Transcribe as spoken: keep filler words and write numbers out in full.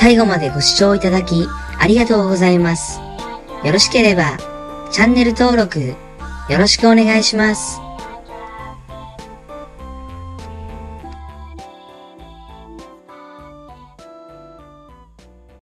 最後までご視聴いただきありがとうございます。よろしければチャンネル登録よろしくお願いします。